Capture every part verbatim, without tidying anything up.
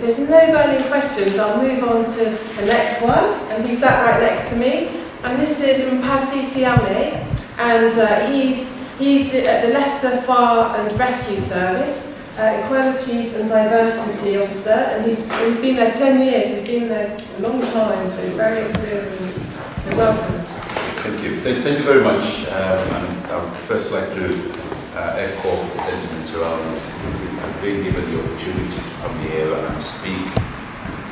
If there's no burning questions, I'll move on to the next one, and he sat right next to me. And this is Mpazi Siame, and uh, he's, he's at the Leicester Fire and Rescue Service, uh, Equalities and Diversity Officer, and he's, he's been there ten years, he's been there a long time, so very experienced. So welcome. Thank you. Thank, thank you very much. Um, and I would first like to uh, echo the sentiments around being given the opportunity to come here and speak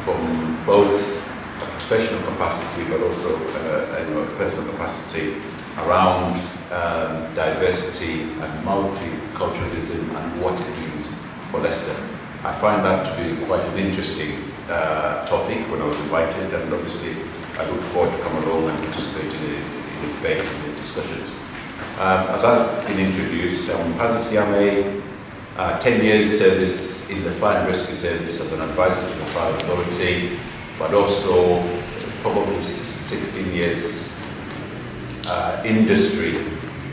from both a professional capacity but also uh, you know, a personal capacity around um, diversity and multiculturalism and what it means for Leicester. I find that to be quite an interesting uh, topic when I was invited, and obviously I look forward to come along and participate in the, in the debates and the discussions. Um, as I've been introduced, I'm Mpazi Siame. Uh, ten years service in the Fire and Rescue Service as an advisor to the Fire Authority, but also probably sixteen years uh, industry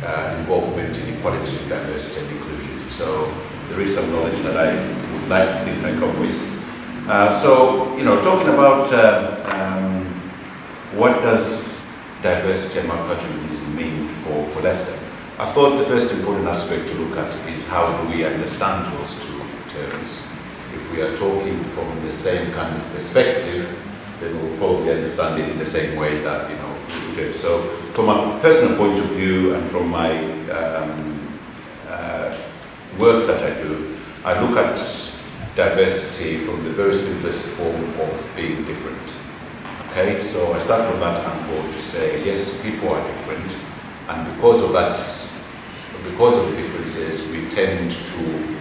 uh, involvement in equality, diversity and inclusion. So there is some knowledge that I would like to think I come with. Uh, so, you know, talking about uh, um, what does diversity and multiculturalism mean for, for Leicester? I thought the first important aspect to look at is how do we understand those two terms. If we are talking from the same kind of perspective, then we'll probably understand it in the same way that, you know, we do. So from a personal point of view and from my um, uh, work that I do, I look at diversity from the very simplest form of being different. Okay, so I start from that angle to say, yes, people are different. And because of that, because of the differences, we tend to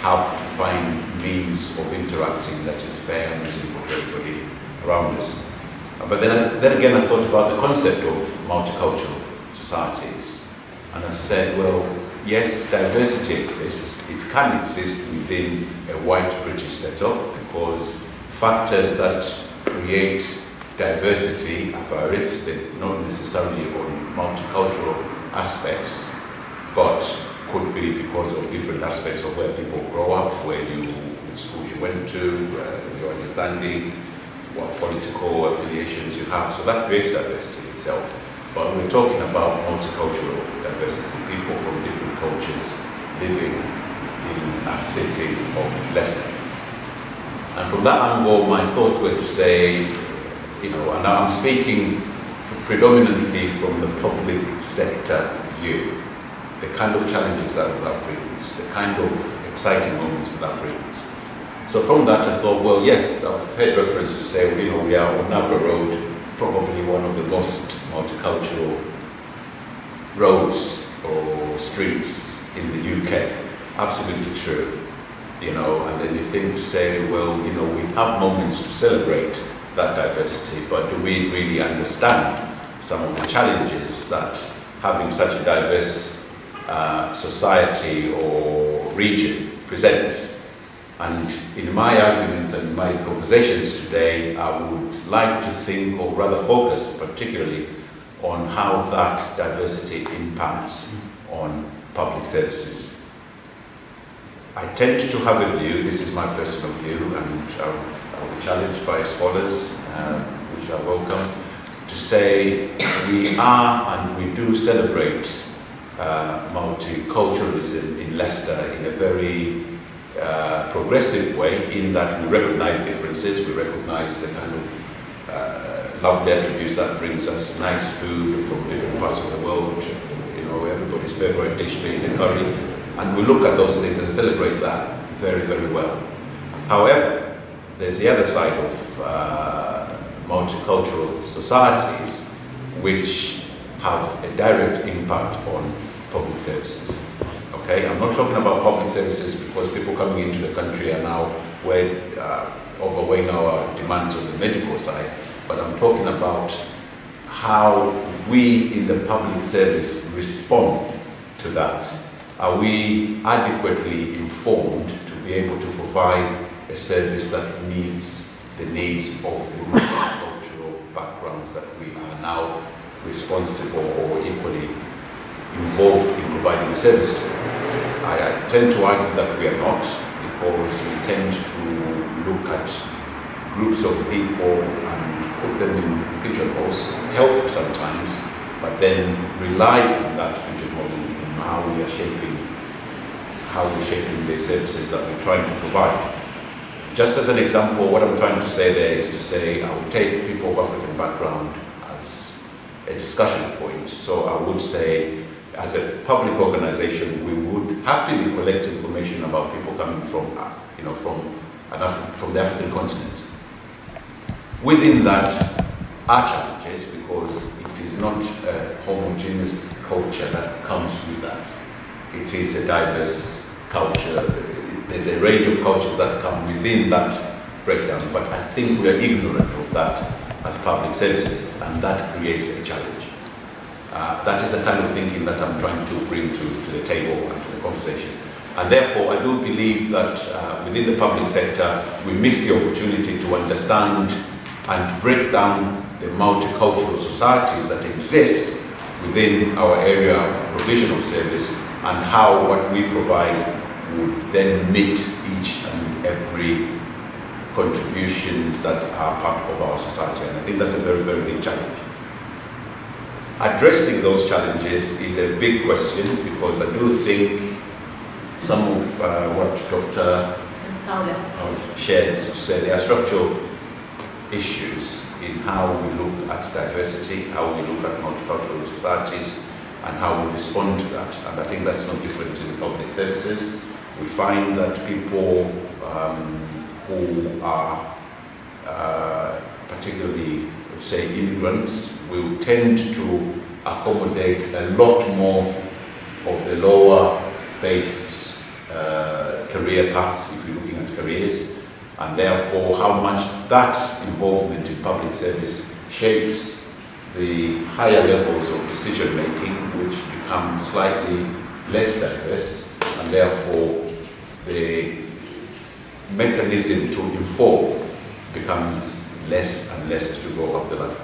have to find means of interacting that is fair and reasonable to everybody around us. But then, then again, I thought about the concept of multicultural societies. And I said, well, yes, diversity exists. It can exist within a white British setup because factors that create diversity are varied, they're not necessarily on multicultural aspects, but could be because of different aspects of where people grow up, where you, the schools you went to, uh, your understanding, what political affiliations you have. So that creates diversity itself. But we're talking about multicultural diversity, people from different cultures living in a city of Leicester. And from that angle, my thoughts were to say, you know, and I'm speaking predominantly from the public sector view, the kind of challenges that that brings, the kind of exciting moments that brings. So from that I thought, well, yes, I've heard reference to say, you know, we are on Narborough Road, probably one of the most multicultural roads or streets in the U K. Absolutely true. You know, and then you think to say, well, you know, we have moments to celebrate that diversity, but do we really understand some of the challenges that having such a diverse uh, society or region presents? And in my arguments and my conversations today, I would like to think, or rather focus particularly, on how that diversity impacts on public services. I tend to have a view, this is my personal view, and I would challenged by scholars, uh, which are welcome, to say we are and we do celebrate uh, multiculturalism in Leicester in a very uh, progressive way, in that we recognise differences, we recognise the kind of uh, lovely attributes that brings us nice food from different parts of the world, you know, everybody's favourite dish being the curry, and we look at those things and celebrate that very, very well. However, there's the other side of uh, multicultural societies which have a direct impact on public services. Okay, I'm not talking about public services because people coming into the country are now way, uh, overweighing our demands on the medical side, but I'm talking about how we in the public service respond to that. Are we adequately informed to be able to provide a service that meets the needs of the multicultural backgrounds that we are now responsible or equally involved in providing a service to? I, I tend to argue that we are not, because we tend to look at groups of people and put them in protocols, helpful sometimes, but then rely on that protocol in how we are shaping, how we're shaping the services that we're trying to provide. Just as an example, what I'm trying to say there is to say I would take people of African background as a discussion point. So I would say, as a public organization, we would happily collect information about people coming from, you know, from, an Afri from the African continent. Within that are challenges because it is not a homogeneous culture that comes with that. It is a diverse culture. There's a range of cultures that come within that breakdown, but I think we are ignorant of that as public services, and that creates a challenge. Uh, that is the kind of thinking that I'm trying to bring to, to the table and to the conversation. And therefore, I do believe that uh, within the public sector, we miss the opportunity to understand and to break down the multicultural societies that exist within our area of provision of service and how what we provide would then meet each and every contributions that are part of our society. And I think that's a very, very big challenge. Addressing those challenges is a big question because I do think some of uh, what Doctor Paula shared is to say there are structural issues in how we look at diversity, how we look at multicultural societies, and how we respond to that. And I think that's not different in public services. We find that people um, who are uh, particularly, say, immigrants, will tend to accommodate a lot more of the lower-based uh, career paths, if you're looking at careers, and therefore how much that involvement in public service shapes the higher levels of decision-making, which become slightly less diverse, and therefore the mechanism to inform becomes less and less to go up the ladder.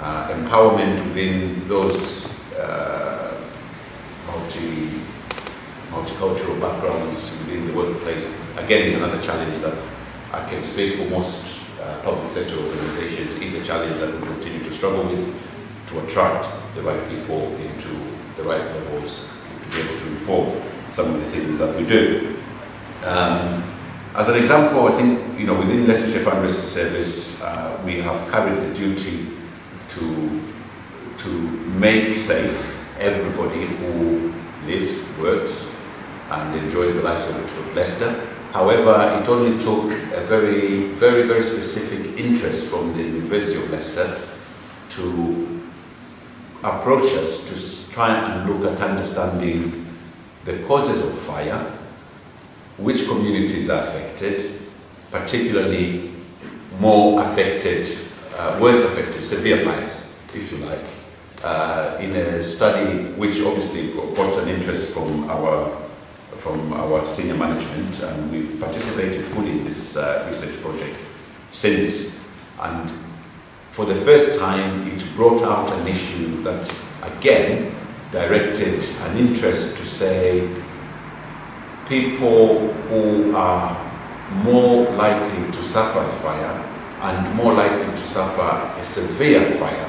Uh, empowerment within those uh, multi, multicultural backgrounds within the workplace, again, is another challenge that I can speak for most uh, public sector organizations, is a challenge that we continue to struggle with to attract the right people into the right levels to be able to inform some of the things that we do. Um, As an example, I think, you know, within Leicester Fire and Rescue Service, uh, we have carried the duty to, to make safe everybody who lives, works, and enjoys the lives of, of Leicester. However, it only took a very, very, very specific interest from the University of Leicester to approach us to try and look at understanding the causes of fire, which communities are affected, particularly more affected, uh, worse affected, severe fires, if you like, uh, in a study which obviously got an interest from our, from our senior management, and we've participated fully in this uh, research project since. And for the first time, it brought out an issue that, again, directed an interest to say, people who are more likely to suffer a fire and more likely to suffer a severe fire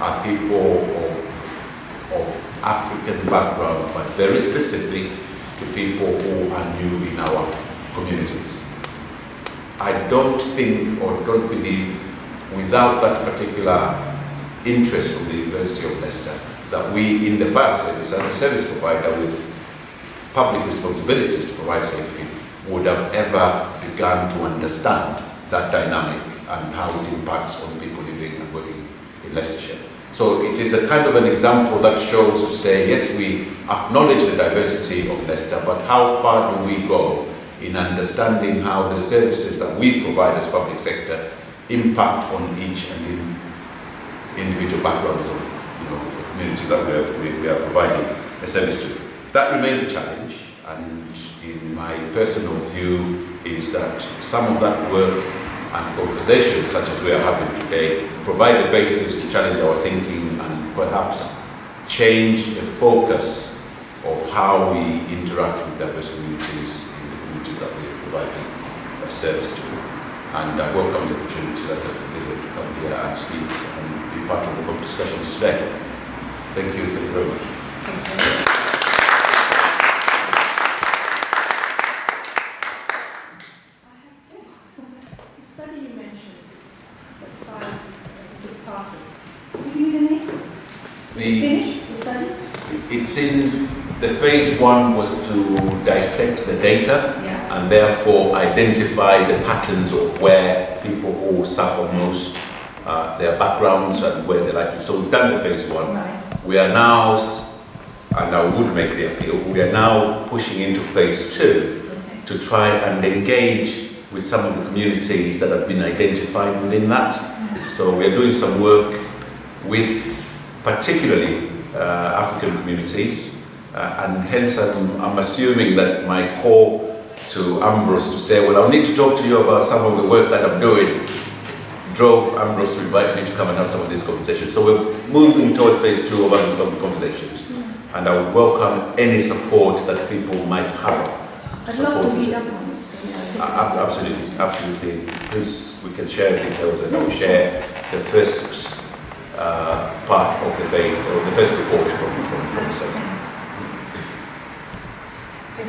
are people of, of African background, but very specific to people who are new in our communities. I don't think or don't believe, without that particular interest from the University of Leicester, that we in the fire service, as a service provider with public responsibilities to provide safety, would have ever begun to understand that dynamic and how it impacts on people living and working in Leicestershire. So it is a kind of an example that shows to say, yes, we acknowledge the diversity of Leicester, but how far do we go in understanding how the services that we provide as public sector impact on each and in individual backgrounds of, you know, the communities that we are, we are providing a service to. That remains a challenge, and in my personal view is that some of that work and conversations such as we are having today provide the basis to challenge our thinking and perhaps change the focus of how we interact with diverse communities in the communities that we are providing a service to. and I welcome the opportunity that I've been able to come here and speak and be part of the board discussions today. Thank you, thank you very much. Thank you. The phase one was to dissect the data, yeah, and therefore identify the patterns of where people who suffer most, uh, their backgrounds and where they like to. So we've done the phase one. Right. We are now, and I would make the appeal, we are now pushing into phase two, okay, to try and engage with some of the communities that have been identified within that. Mm-hmm. So we are doing some work with particularly uh, African communities. Uh, and hence I'm, I'm assuming that my call to Ambrose to say, well, I'll need to talk to you about some of the work that I'm doing, drove Ambrose to invite me to come and have some of these conversations. So we're moving towards phase two of having some conversations. Yeah. And I would welcome any support that people might have. I'd love to meet up on this. Absolutely, absolutely. Because we can share details and I'll share the first uh, part of the phase, or the first report from, from, from the second. Thank